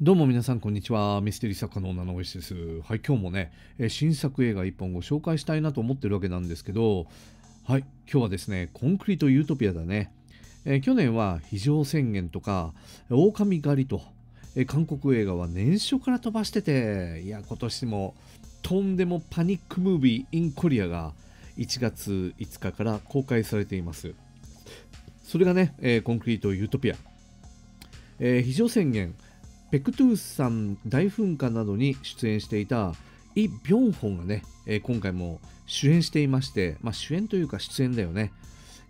どうも皆さんこんにちは。ミステリー作家の女のおいしです。はい、今日もね、新作映画1本ご紹介したいなと思ってるわけなんですけど、はい、今日はですね、コンクリート・ユートピアだね。去年は非常宣言とか、狼狩りと、韓国映画は年初から飛ばしてて、いや、今年もとんでもパニックムービー・イン・コリアが1月5日から公開されています。それがね、コンクリート・ユートピア。非常宣言。ペクトゥーさん大噴火などに出演していたイ・ビョンホンがね、今回も主演していまして、主演というか出演だよね。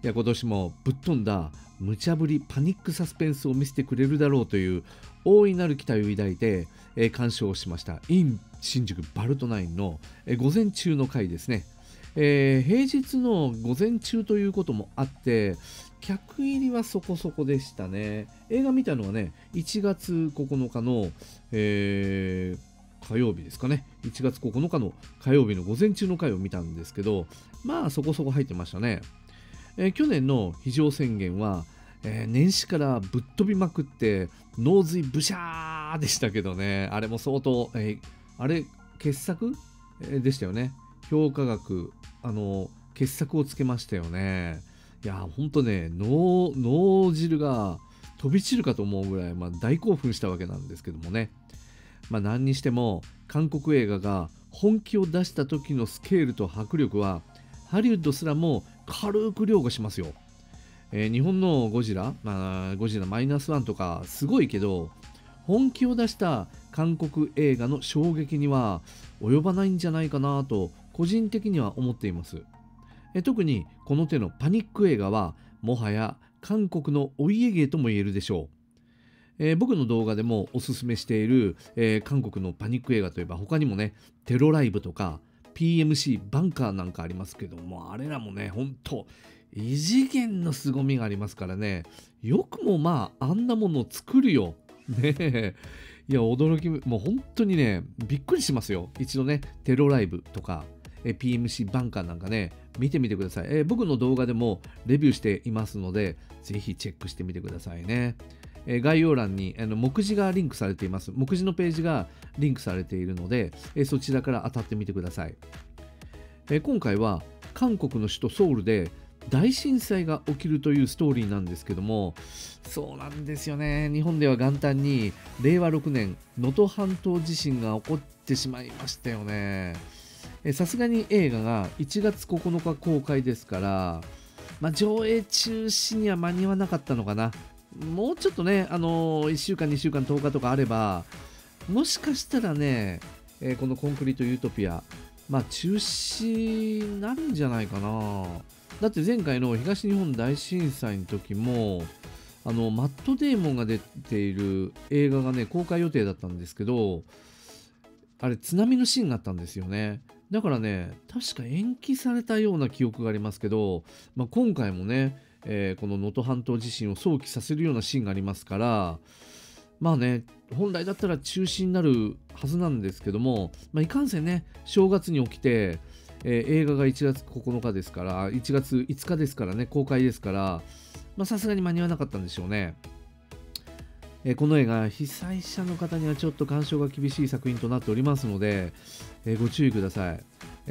いや、今年もぶっ飛んだ無茶ぶりパニックサスペンスを見せてくれるだろうという大いなる期待を抱いて、鑑賞しました。in 新宿バルトナインの、午前中の回ですね。平日の午前中ということもあって、客入りはそこそこでしたね。映画見たのはね、1月9日の、火曜日ですかね。1月9日の火曜日の午前中の回を見たんですけど、まあそこそこ入ってましたね。去年の非常宣言は、年始からぶっ飛びまくって、脳髄ブシャーでしたけどね、あれも相当、あれ、傑作、でしたよね。評価額、傑作をつけましたよね。いや、ほんとね、脳汁が飛び散るかと思うぐらい、大興奮したわけなんですけどもね。何にしても、韓国映画が本気を出した時のスケールと迫力は、ハリウッドすらも軽く凌駕しますよ。日本のゴジラ、ゴジラマイナスワンとか、すごいけど、本気を出した韓国映画の衝撃には及ばないんじゃないかなと、個人的には思っています。特にこの手のパニック映画はもはや韓国のお家芸とも言えるでしょう。僕の動画でもおすすめしている、韓国のパニック映画といえば他にもね、テロライブとか PMC バンカーなんかありますけども、あれらもね、ほんと異次元の凄みがありますからね、よくもあんなものを作るよ。ねえ、いや驚き、もう本当にね、びっくりしますよ。一度ね、テロライブとかPMC バンカーなんかね、見てみてください。僕の動画でもレビューしていますので、ぜひチェックしてみてくださいね。概要欄に目次がリンクされています。目次のページがリンクされているので、そちらから当たってみてください。今回は韓国の首都ソウルで大震災が起きるというストーリーなんですけども、そうなんですよね。日本では元旦に令和6年、能登半島地震が起こってしまいましたよね。さすがに映画が1月9日公開ですから、上映中止には間に合わなかったのかな。もうちょっとね、1週間、2週間、10日とかあれば、もしかしたらね、このコンクリート・ユートピア、中止になるんじゃないかな。だって前回の東日本大震災の時も、マット・デイモンが出ている映画がね、公開予定だったんですけど、あれ、津波のシーンがあったんですよね。だからね、確か延期されたような記憶がありますけど、今回もね、この能登半島地震を想起させるようなシーンがありますから、ね、本来だったら中止になるはずなんですけども、いかんせんね、正月に起きて、映画が1月9日ですから、1月5日ですからね、公開ですから、さすがに間に合わなかったんでしょうね。この映画、被災者の方にはちょっと鑑賞が厳しい作品となっておりますので、ご注意ください。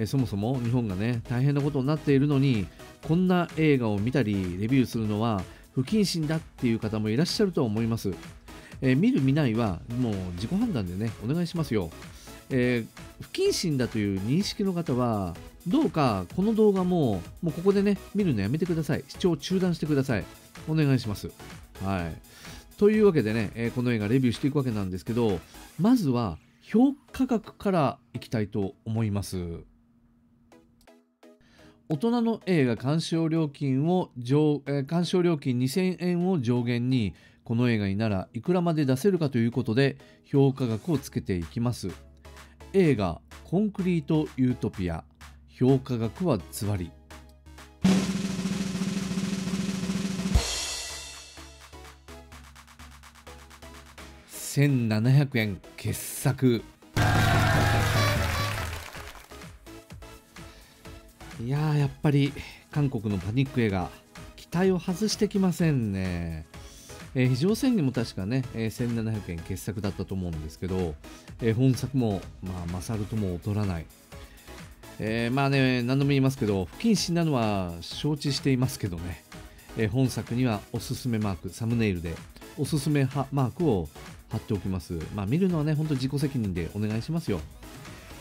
そもそも日本がね、大変なことになっているのに、こんな映画を見たりレビューするのは不謹慎だっていう方もいらっしゃるとは思います。見る見ないはもう自己判断でね、お願いしますよ。不謹慎だという認識の方は、どうかこの動画もうここでね、見るのやめてください。視聴中断してください。お願いします。はい。というわけでね、この映画レビューしていくわけなんですけど、まずは評価額からいきたいと思います。大人の映画鑑賞料金2000円を上限に、この映画にならいくらまで出せるかということで、評価額をつけていきます。映画「コンクリート・ユートピア」、評価額はズバリ。1700円、傑作。いやー、やっぱり韓国のパニック映画、期待を外してきませんね。非常宣言も確かね、1700円傑作だったと思うんですけど、本作も、勝るとも劣らない。まあね、何度も言いますけど、不謹慎なのは承知していますけどね、本作にはおすすめマーク、サムネイルでおすすめマークを貼っておきます。まあ、見るのはね、本当自己責任でお願いしますよ。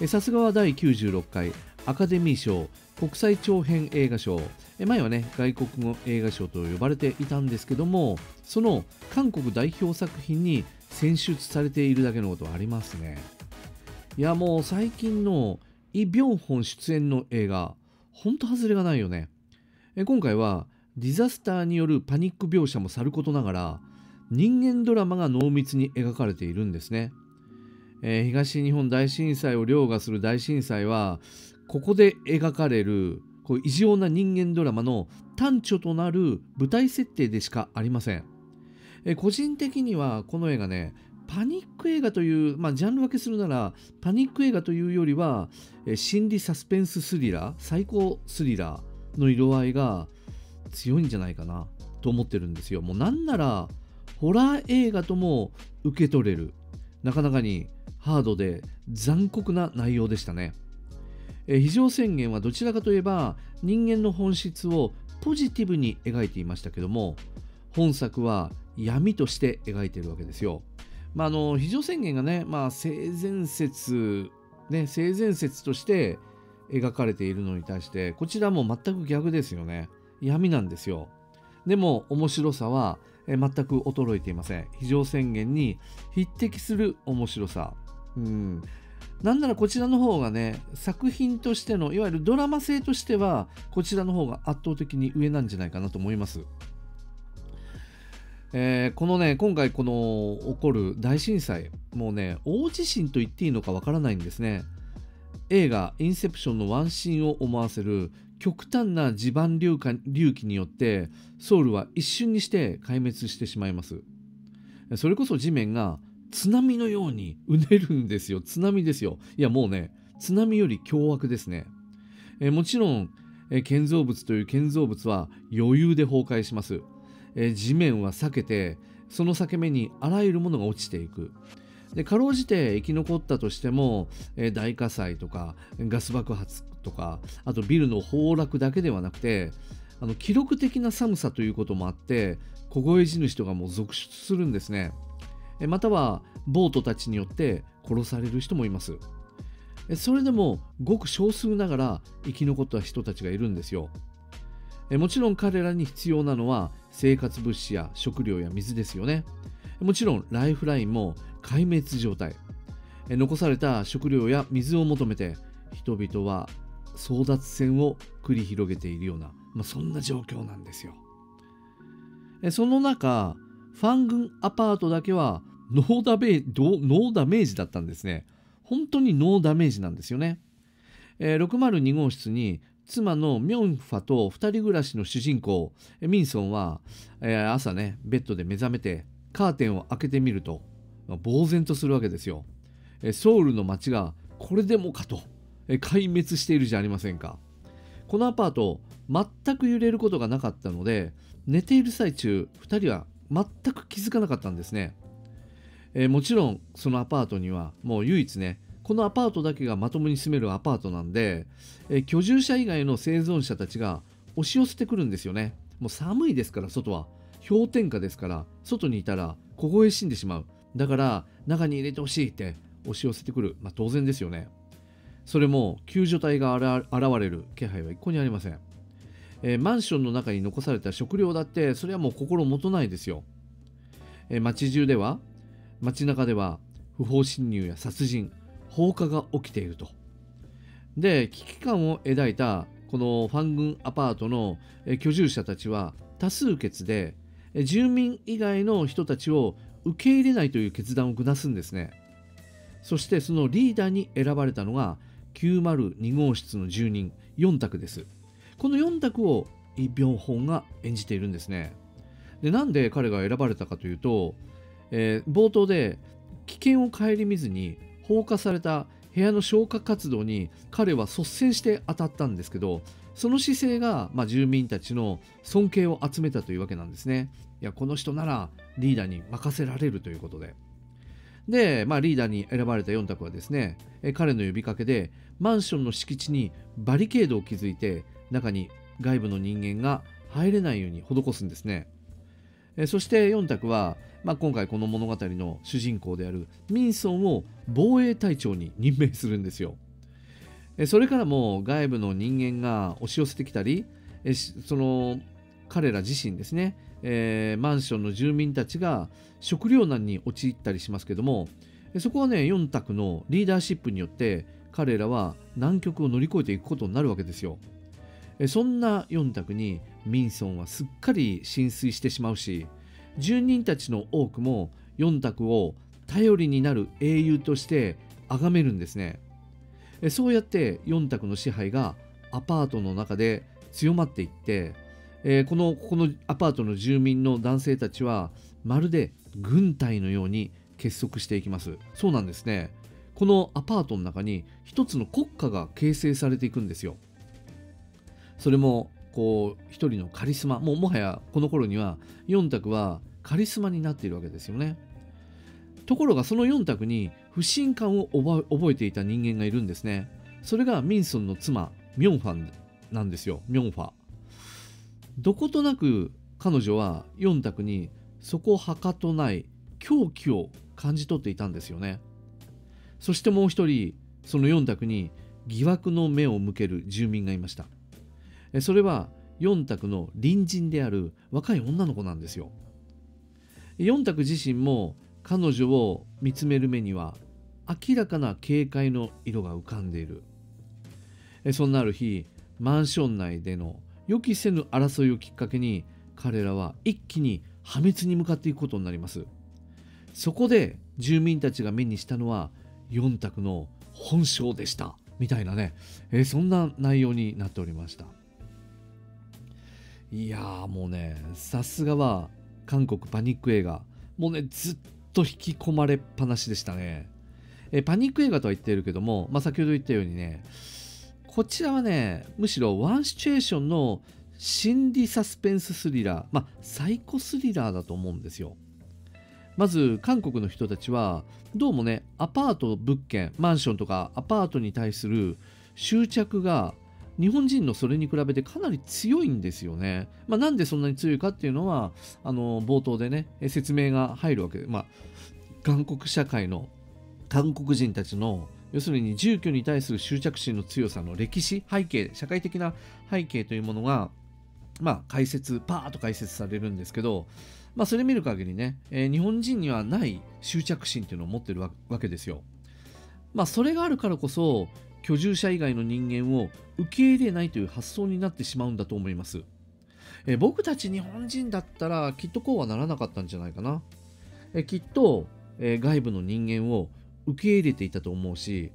さすがは第96回アカデミー賞国際長編映画賞、前はね外国語映画賞と呼ばれていたんですけども、その韓国代表作品に選出されているだけのことはありますね。いやもう最近のイ・ビョンホン出演の映画、ほんと外れがないよね。今回はディザスターによるパニック描写もさることながら、人間ドラマが濃密に描かれているんですね。東日本大震災を凌駕する大震災は、ここで描かれるこう異常な人間ドラマの端緒となる舞台設定でしかありません。個人的にはこの映画ね、パニック映画という、ジャンル分けするならパニック映画というよりは、心理サスペンススリラー、サイコスリラーの色合いが強いんじゃないかなと思ってるんですよ。もうなんならホラー映画とも受け取れる、なかなかにハードで残酷な内容でしたね。非常宣言はどちらかといえば人間の本質をポジティブに描いていましたけども、本作は闇として描いているわけですよ。非常宣言がね、性善説として描かれているのに対して、こちらも全く逆ですよね。闇なんですよ。でも面白さは全く衰えていません。非常宣言に匹敵する面白さ。なんならこちらの方がね、作品としてのいわゆるドラマ性としてはこちらの方が圧倒的に上なんじゃないかなと思います。このね、今回この起こる大震災、もうね大地震と言っていいのかわからないんですね。映画「インセプション」のワンシーンを思わせる極端な地盤隆起によってソウルは一瞬にして壊滅してしまいます。それこそ地面が津波のようにうねるんですよ。津波ですよ。いやもうね、津波より凶悪ですね。もちろん、建造物という建造物は余裕で崩壊します。地面は裂けて、その裂け目にあらゆるものが落ちていく。で、かろうじて生き残ったとしても、大火災とかガス爆発とか、あとビルの崩落だけではなくて、記録的な寒さということもあって、凍え死ぬ人がもう続出するんですね。または暴徒たちによって殺される人もいます。それでもごく少数ながら生き残った人たちがいるんですよ。もちろん彼らに必要なのは生活物資や食料や水ですよね。もちろんライフラインも壊滅状態。残された食料や水を求めて人々は争奪戦を繰り広げているような、そんな状況なんですよ。その中、ファングンアパートだけはノーダメージだったんですね。本当にノーダメージなんですよね。602号室に妻のミョンファと2人暮らしの主人公ミンソンは、朝ねベッドで目覚めてカーテンを開けてみると呆然とするわけですよ。ソウルの街がこれでもかと壊滅しているじゃありませんか。このアパート全く揺れることがなかったので、寝ている最中2人は全く気づかなかったんですね。もちろんそのアパートにはもう唯一ね、このアパートだけがまともに住めるアパートなんで、居住者以外の生存者たちが押し寄せてくるんですよね。もう寒いですから、外は氷点下ですから、外にいたら凍え死んでしまう。だから中に入れてほしいって押し寄せてくる。当然ですよね。それも救助隊が現れる気配は一向にありません。マンションの中に残された食料だってそれはもう心もとないですよ。街中では不法侵入や殺人、放火が起きていると。で、危機感を抱いたこのファングンアパートの居住者たちは多数決で住民以外の人たちを受け入れないという決断を下すんですね。そしてそのリーダーに選ばれたのが902号室の住人4択です。この4択をイ・ビョンホンが演じているんですね。で、なんで彼が選ばれたかというと、冒頭で危険を顧みずに放火された部屋の消火活動に彼は率先して当たったんですけど、その姿勢が、住民たちの尊敬を集めたというわけなんですね。いや、この人ならリーダーに任せられるということで。で、リーダーに選ばれた4択はですね、彼の呼びかけでマンションの敷地にバリケードを築いて、中に外部の人間が入れないように施すんですね。そして4択は、今回この物語の主人公であるミンソンを防衛隊長に任命するんですよ。それからも外部の人間が押し寄せてきたり、その彼ら自身ですね、マンションの住民たちが食糧難に陥ったりしますけども、そこはね、4択のリーダーシップによって彼らは難局を乗り越えていくことになるわけですよ。そんな4択にミンソンはすっかり浸水してしまうし、住人たちの多くも4択を頼りになる英雄として崇めるんですね。そうやって4択の支配がアパートの中で強まっていって、このアパートの住民の男性たちはまるで軍隊のように結束していきます。そうなんですね。このアパートの中に一つの国家が形成されていくんですよ。それもこう一人のカリスマ、もはやこの頃には4択はカリスマになっているわけですよね。ところがその4択に不信感を覚えていた人間がいるんですね。それがミンソンの妻ミョンファンなんですよ。ミョンファ。どことなく彼女は4択にそこはかとない狂気を感じ取っていたんですよね。そしてもう一人、その4択に疑惑の目を向ける住民がいました。それは4択の隣人である若い女の子なんですよ。4択自身も彼女を見つめる目には明らかな警戒の色が浮かんでいる。そんなある日、マンション内での予期せぬ争いをきっかけに彼らは一気に破滅に向かっていくことになります。そこで住民たちが目にしたのは4択の本性でしたみたいなね、そんな内容になっておりました。いやー、もうね、さすがは韓国パニック映画、もうね、ずっと引き込まれっぱなしでしたね。パニック映画とは言っているけども、先ほど言ったようにね、こちらはね、むしろワンシチュエーションの心理サスペンススリラー、サイコスリラーだと思うんですよ。まず韓国の人たちはどうもね、アパート、物件、マンションとかアパートに対する執着が日本人のそれに比べてかなり強いんですよね。なんでそんなに強いかっていうのは、冒頭でね、説明が入るわけで、韓国社会の韓国人たちの要するに住居に対する執着心の強さの歴史、背景、社会的な背景というものが、パーッと解説されるんですけど、それ見る限りね、日本人にはない執着心っていうのを持ってるわけですよ。それがあるからこそ居住者以外の人間を受け入れないという発想になってしまうんだと思います。僕たち日本人だったらきっとこうはならなかったんじゃないかな。きっと、外部の人間を受け入れていたと思うし、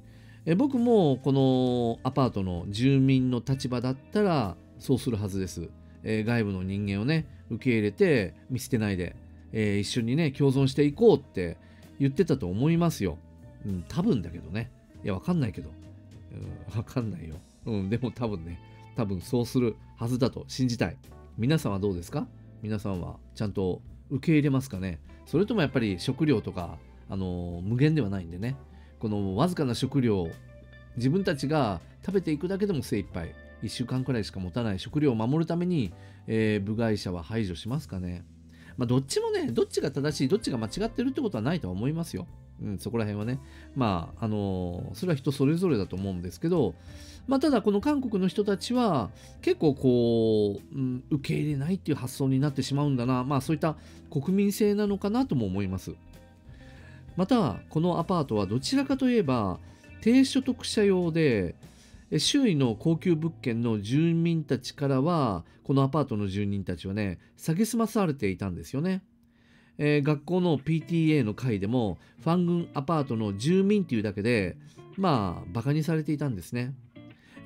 僕もこのアパートの住民の立場だったらそうするはずです。外部の人間をね、受け入れて見捨てないで、一緒にね、共存していこうって言ってたと思いますよ。多分だけどね。いや、わかんないけど。わかんないよ。でも多分そうするはずだと信じたい。皆さんはどうですか？皆さんはちゃんと受け入れますかね？それともやっぱり食料とか、無限ではないんでね、このわずかな食料、自分たちが食べていくだけでも精一杯、1週間くらいしか持たない食料を守るために、部外者は排除しますかね？どっちもね、どっちが正しい、どっちが間違ってるってことはないとは思いますよ。そこら辺はね、それは人それぞれだと思うんですけど、ただこの韓国の人たちは結構こう、受け入れないっていう発想になってしまうんだな、そういった国民性なのかなとも思います。またこのアパートはどちらかといえば低所得者用で、周囲の高級物件の住民たちからは、このアパートの住人たちはね、蔑まされていたんですよね。学校の PTA の会でもファン軍アパートの住民というだけで、バカにされていたんですね。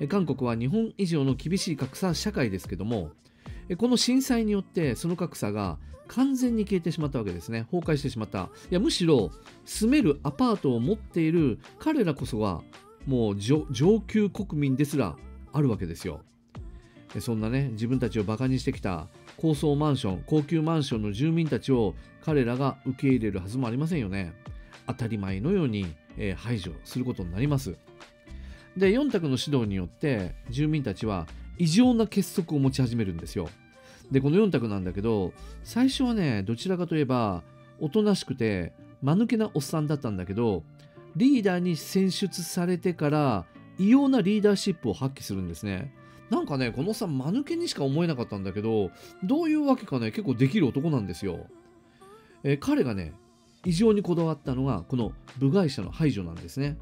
韓国は日本以上の厳しい格差社会ですけども、この震災によってその格差が完全に消えてしまったわけですね。崩壊してしまった。いや、むしろ住めるアパートを持っている彼らこそがもう上級国民ですらあるわけですよ。そんなね、自分たちをバカにしてきた高層マンション、高級マンションの住民たちを彼らが受け入れるはずもありませんよね。当たり前のように排除することになります。で、4択の指導によって住民たちは異常な結束を持ち始めるんですよ。で、この4択なんだけど、最初はね、どちらかといえばおとなしくて間抜けなおっさんだったんだけど、リーダーに選出されてから異様なリーダーシップを発揮するんですね。なんかね、このさ、間抜けにしか思えなかったんだけど、どういうわけかね、結構できる男なんですよ。彼がね、異常にこだわったのが、この部外者の排除なんですね。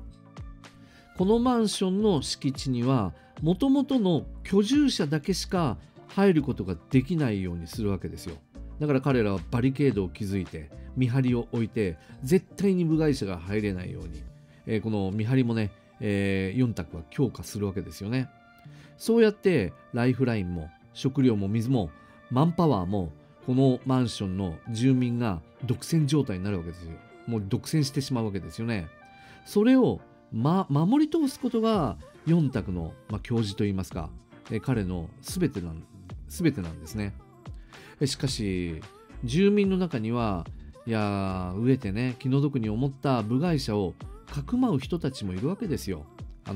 このマンションの敷地には、もともとの居住者だけしか入ることができないようにするわけですよ。だから彼らはバリケードを築いて、見張りを置いて、絶対に部外者が入れないように、この見張りもね、4択は強化するわけですよね。そうやってライフラインも食料も水もマンパワーもこのマンションの住民が独占状態になるわけですよ。もう独占してしまうわけですよね。それを、守り通すことが4択の、教示といいますか、彼の全てなんですね。しかし住民の中には、いや飢えてね、気の毒に思った部外者をかくまう人たちもいるわけですよ。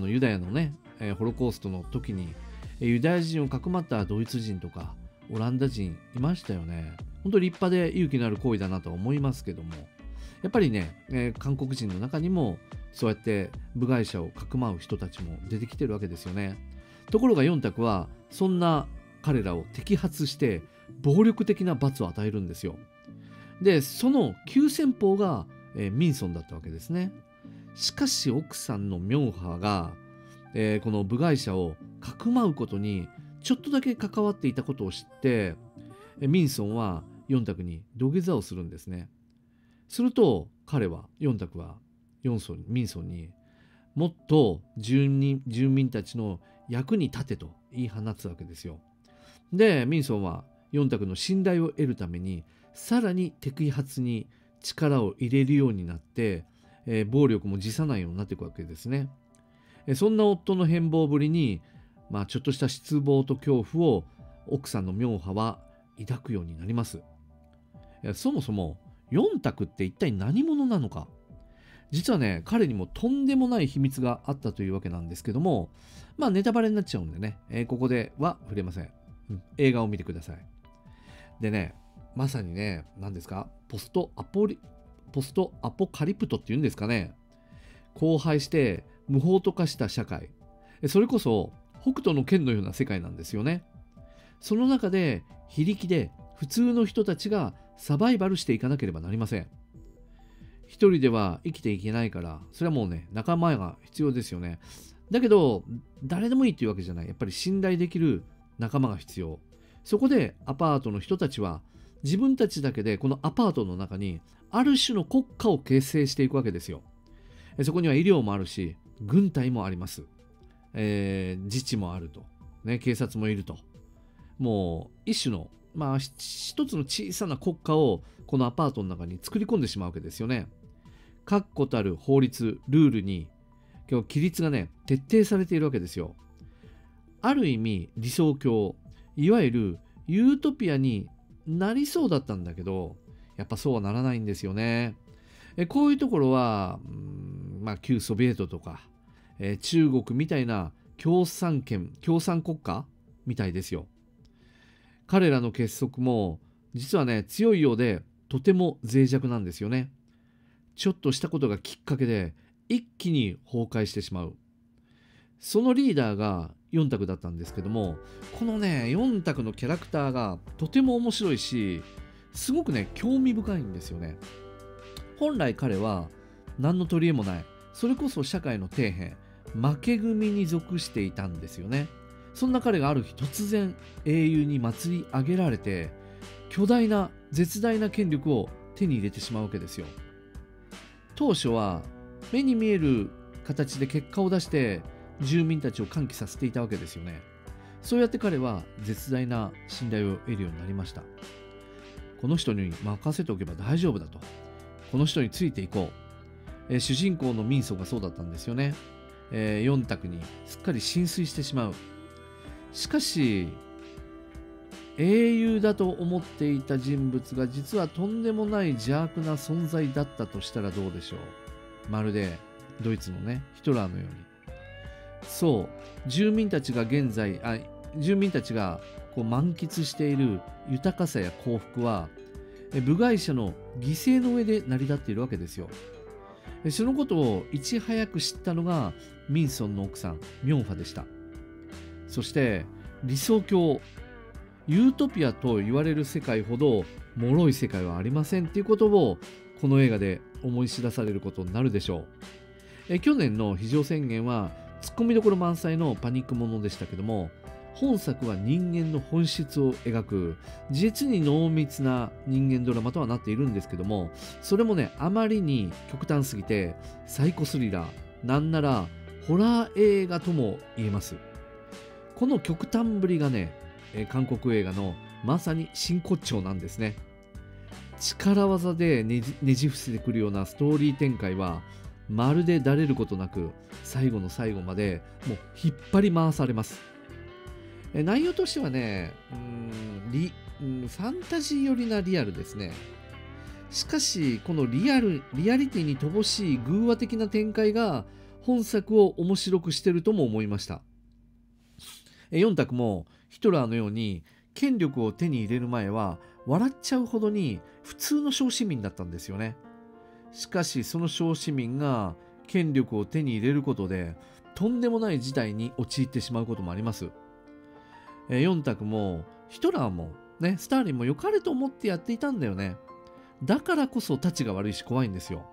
ユダヤのね、ホロコーストの時にユダヤ人をかくまったドイツ人とかオランダ人いましたよね。本当に立派で勇気のある行為だなと思いますけども、やっぱりね、韓国人の中にもそうやって部外者をかくまう人たちも出てきてるわけですよね。ところが4択はそんな彼らを摘発して暴力的な罰を与えるんですよ。で、その急先鋒が、ミンソンだったわけですね。しかし奥さんのミョンハが、この部外者をかくまうことにちょっとだけ関わっていたことを知って、ミンソンは4択に土下座をするんですね。すると彼は、4択はミンソンに、もっと住民たちの役に立てと言い放つわけですよ。で、ミンソンは4択の信頼を得るためにさらに摘発に力を入れるようになって、暴力も辞さないようになっていくわけですね。そんな夫の変貌ぶりに、ちょっとした失望と恐怖を奥さんの妙波は抱くようになります。そもそも4択って一体何者なのか。実はね、彼にもとんでもない秘密があったというわけなんですけども、ネタバレになっちゃうんでね、ここでは触れません。映画を見てください。でね、まさにね、何ですか、ポストアポカリプトっていうんですかね、荒廃して無法と化した社会、それこそ北斗の拳のような世界なんですよね。その中で非力で普通の人たちがサバイバルしていかなければなりません。一人では生きていけないから、それはもうね、仲間が必要ですよね。だけど誰でもいいっていうわけじゃない。やっぱり信頼できる仲間が必要。そこでアパートの人たちは自分たちだけでこのアパートの中にある種の国家を形成していくわけですよ。そこには医療もあるし、軍隊もあります。自治もあると、ね。警察もいると。もう一種の、一つの小さな国家をこのアパートの中に作り込んでしまうわけですよね。確固たる法律、ルールに、規律がね、徹底されているわけですよ。ある意味、理想郷、いわゆるユートピアになりそうだったんだけど、やっぱそうはならないんですよね。こういうところは、旧ソビエトとか、中国みたいな共産国家みたいですよ。彼らの結束も、実はね、強いようで、とても脆弱なんですよね。ちょっとしたことがきっかけで、一気に崩壊してしまう。そのリーダーが4択だったんですけども、このね、4択のキャラクターがとても面白いし、すごくね、興味深いんですよね。本来彼は何の取り柄もない、それこそ社会の底辺、負け組に属していたんですよね。そんな彼がある日突然英雄に祭り上げられて、絶大な権力を手に入れてしまうわけですよ。当初は目に見える形で結果を出して住民たちを歓喜させていたわけですよね。そうやって彼は絶大な信頼を得るようになりました。この人に任せておけば大丈夫だと。この人についていこう。主人公のミンソがそうだったんですよね。4択にすっかり浸水してしまう。しかし英雄だと思っていた人物が実はとんでもない邪悪な存在だったとしたらどうでしょう。まるでドイツのね、ヒトラーのように。そう、住民たちがこう満喫している豊かさや幸福は、部外者の犠牲の上で成り立っているわけですよ。そのことをいち早く知ったのがミンソンの奥さん、ミョンファでした。そして理想郷、ユートピアと言われる世界ほど脆い世界はありませんっていうことをこの映画で思い知らされることになるでしょう。去年の非常宣言はツッコミどころ満載のパニックものでしたけども、本作は人間の本質を描く実に濃密な人間ドラマとはなっているんですけども、それもね、あまりに極端すぎてサイコスリラー、なんならホラー映画とも言えます。この極端ぶりがね、韓国映画のまさに真骨頂なんですね。力技でねじ伏せてくるようなストーリー展開はまるでだれることなく、最後の最後までもう引っ張り回されます。内容としてはね、ファンタジー寄りなリアルですね。しかしこのリアリティに乏しい偶話的な展開が本作を面白くしてるとも思いました。4択もヒトラーのように権力を手に入れる前は笑っちゃうほどに普通の小市民だったんですよね。しかしその小市民が権力を手に入れることでとんでもない事態に陥ってしまうこともあります。4択もヒトラーもね、スターリンも良かれと思ってやっていたんだよね。だからこそたちが悪いし怖いんですよ。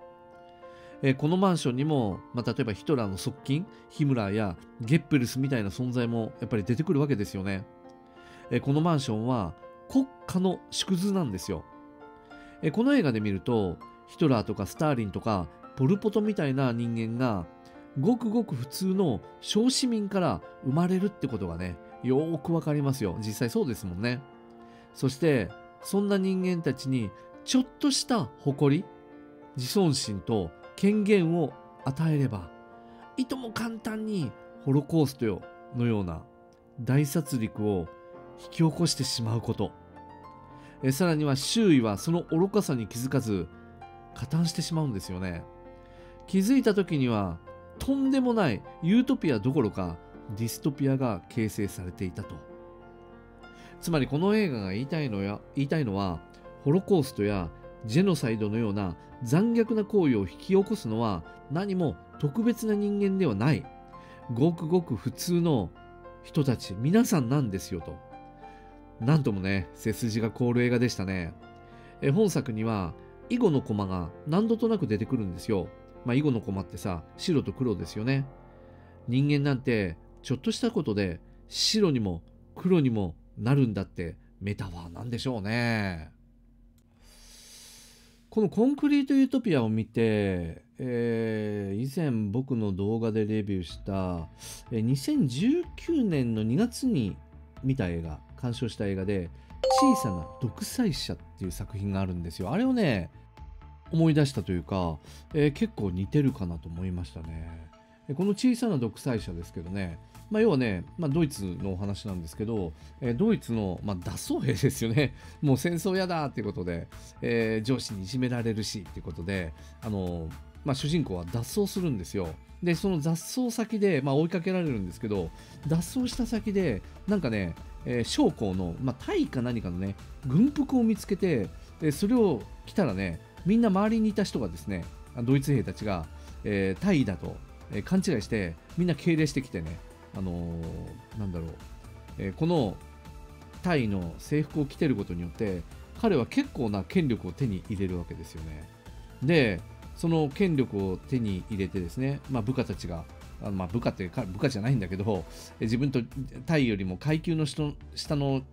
このマンションにも、例えばヒトラーの側近ヒムラーやゲッペルスみたいな存在もやっぱり出てくるわけですよね。このマンションは国家の縮図なんですよ。この映画で見るとヒトラーとかスターリンとかポル・ポトみたいな人間がごくごく普通の小市民から生まれるってことがね、よーくわかりますよ。実際そうですもんね。そしてそんな人間たちにちょっとした誇り、自尊心と権限を与えれば、いとも簡単にホロコーストのような大殺戮を引き起こしてしまうこと。さらには周囲はその愚かさに気づかず加担してしまうんですよね。気づいた時にはとんでもないユートピアどころかディストピアが形成されていたと。つまりこの映画が言いたいのは、ホロコーストやジェノサイドのような残虐な行為を引き起こすのは何も特別な人間ではない、ごくごく普通の人たち皆さんなんですよと。なんともね、背筋が凍る映画でしたね。本作には囲碁の駒が何度となく出てくるんですよ。囲碁の駒ってさ、白と黒ですよね。人間なんてちょっとしたことで白にも黒にもなるんだって、メタは何でしょうね。このコンクリートユートピアを見て、以前僕の動画でレビューした2019年の2月に見た映画、鑑賞した映画で小さな独裁者っていう作品があるんですよ。あれをね、思い出したというか、結構似てるかなと思いましたね。この小さな独裁者ですけどね、要はね、ドイツのお話なんですけど、ドイツの、脱走兵ですよね。もう戦争やだっていうことで、上司にいじめられるしっていうことで、主人公は脱走するんですよ。で、その脱走先で、追いかけられるんですけど、脱走した先で、なんかね、将校の、タイか何かのね、軍服を見つけて、それを着たらね、みんな周りにいた人がですね、ドイツ兵たちが、タイだと。勘違いしてみんな敬礼してきてね、このタイの制服を着てることによって彼は結構な権力を手に入れるわけですよね。で、その権力を手に入れてですね、部下たちが、部下じゃないんだけど、自分とタイよりも階級の下の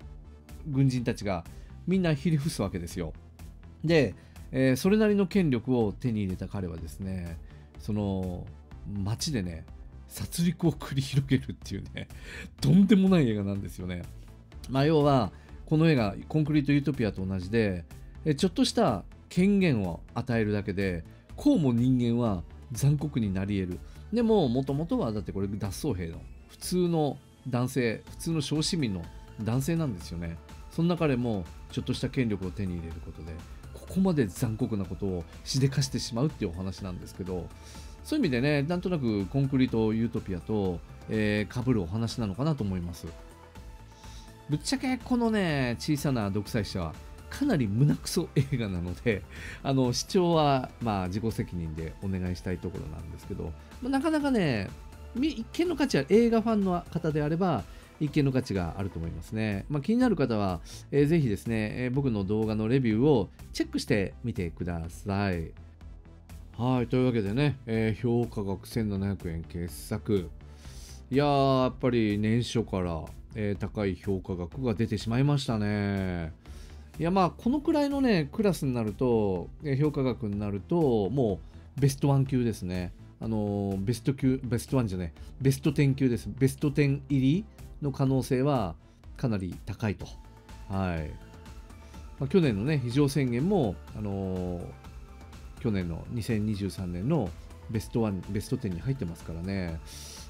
軍人たちがみんなひれ伏すわけですよ。で、それなりの権力を手に入れた彼はですね、その街でね、殺戮を繰り広げるっていうね、とんでもない映画なんですよね。要はこの映画、コンクリート・ユートピアと同じで、ちょっとした権限を与えるだけでこうも人間は残酷になり得る。でも元々はだってこれ脱走兵の普通の小市民の男性なんですよね。その中でもちょっとした権力を手に入れることでここまで残酷なことをしでかしてしまうっていうお話なんですけど、そういう意味でね、なんとなくコンクリート・ユートピアと被るお話なのかなと思います。ぶっちゃけこのね、小さな独裁者はかなり胸くそ映画なので、視聴はまあ自己責任でお願いしたいところなんですけど、なかなかね、一見の価値は映画ファンの方であれば一見の価値があると思いますね。気になる方は、ぜひですね、僕の動画のレビューをチェックしてみてください。はい、というわけでね、評価額1700円傑作。いやー、やっぱり年初から、高い評価額が出てしまいましたね。いや、まあこのくらいのねクラスになると、評価額になるともうベスト1級ですね。ベスト10級です。ベスト10入りの可能性はかなり高いと。はい、去年のね非常宣言も去年の2023年のベスト1ベスト10に入ってますからね。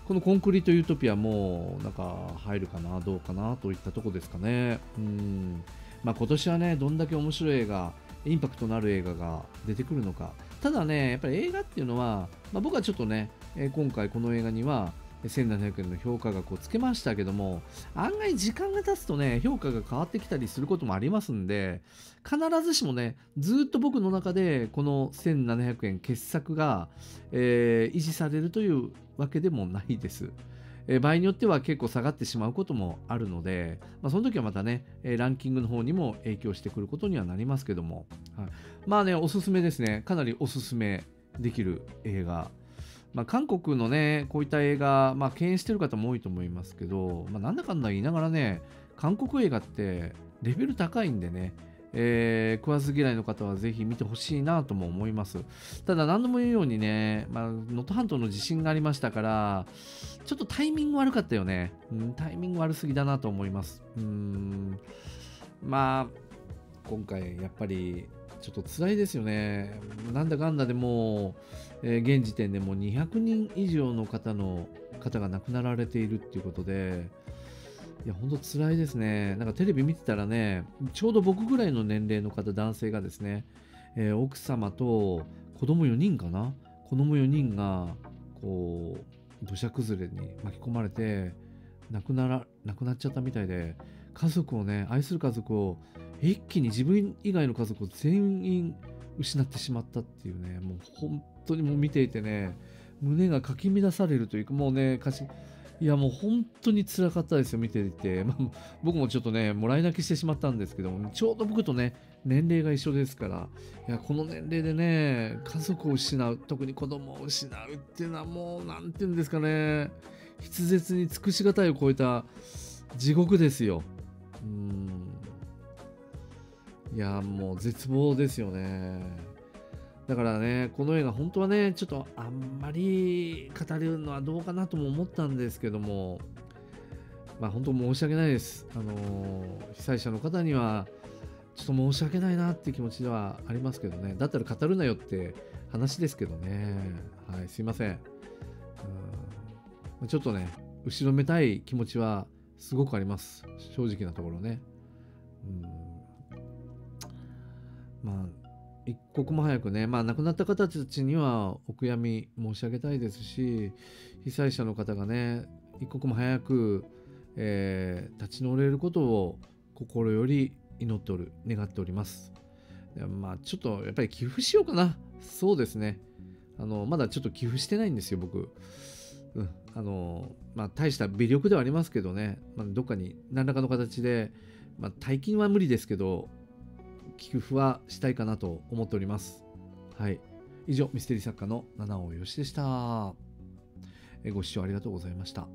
このコンクリートユートピアもなんか入るかなどうかなといったとこですかね。今年はね、どんだけ面白い映画、インパクトのある映画が出てくるのか。ただね、やっぱり映画っていうのは、僕はちょっとね、今回この映画には1700円の評価額をつけましたけども、案外時間が経つとね、評価が変わってきたりすることもありますんで、必ずしもね、ずっと僕の中でこの1700円傑作が、維持されるというわけでもないです。場合によっては結構下がってしまうこともあるので、その時はまたね、ランキングの方にも影響してくることにはなりますけども、はい、おすすめですね。かなりおすすめできる映画。韓国のね、こういった映画、敬遠してる方も多いと思いますけど、なんだかんだ言いながらね、韓国映画ってレベル高いんでね、食わず嫌いの方はぜひ見てほしいなとも思います。ただ何度も言うようにね、能登半島の地震がありましたから、ちょっとタイミング悪かったよね。タイミング悪すぎだなと思います。今回やっぱりちょっと辛いですよね。なんだかんだでもう、現時点でもう200人以上の方が亡くなられているっていうことで、いや、ほんと辛いですね。なんかテレビ見てたらね、ちょうど僕ぐらいの年齢の方、男性がですね、奥様と子供4人かな、子供4人がこう土砂崩れに巻き込まれて亡くなっちゃったみたいで、家族をね、愛する家族を一気に自分以外の家族を全員失ってしまったっていうね、もう本当にもう見ていてね、胸がかき乱されるというか、もうね、いやもう本当に辛かったですよ、見ていて。僕もちょっとね、もらい泣きしてしまったんですけども、ちょうど僕とね、年齢が一緒ですから、いや、この年齢でね、家族を失う、特に子供を失うっていうのはもう、なんていうんですかね、筆舌に尽くしがたいを超えた地獄ですよ。いや、もう絶望ですよね。だからね、この映画本当はね、ちょっとあんまり語れるのはどうかなとも思ったんですけども、本当申し訳ないです。被災者の方には、ちょっと申し訳ないなって気持ちではありますけどね。だったら語るなよって話ですけどね。はい、すいません。ちょっとね、後ろめたい気持ちはすごくあります。正直なところね。一刻も早くね、亡くなった方たちにはお悔やみ申し上げたいですし、被災者の方がね、一刻も早く、立ち直れることを心より願っております。ちょっとやっぱり寄付しようかな。そうですね。まだちょっと寄付してないんですよ、僕。大した微力ではありますけどね、どっかに何らかの形で、大金は無理ですけど、寄付はしたいかなと思っております。はい。以上、ミステリー作家の七尾よしでした。ご視聴ありがとうございました。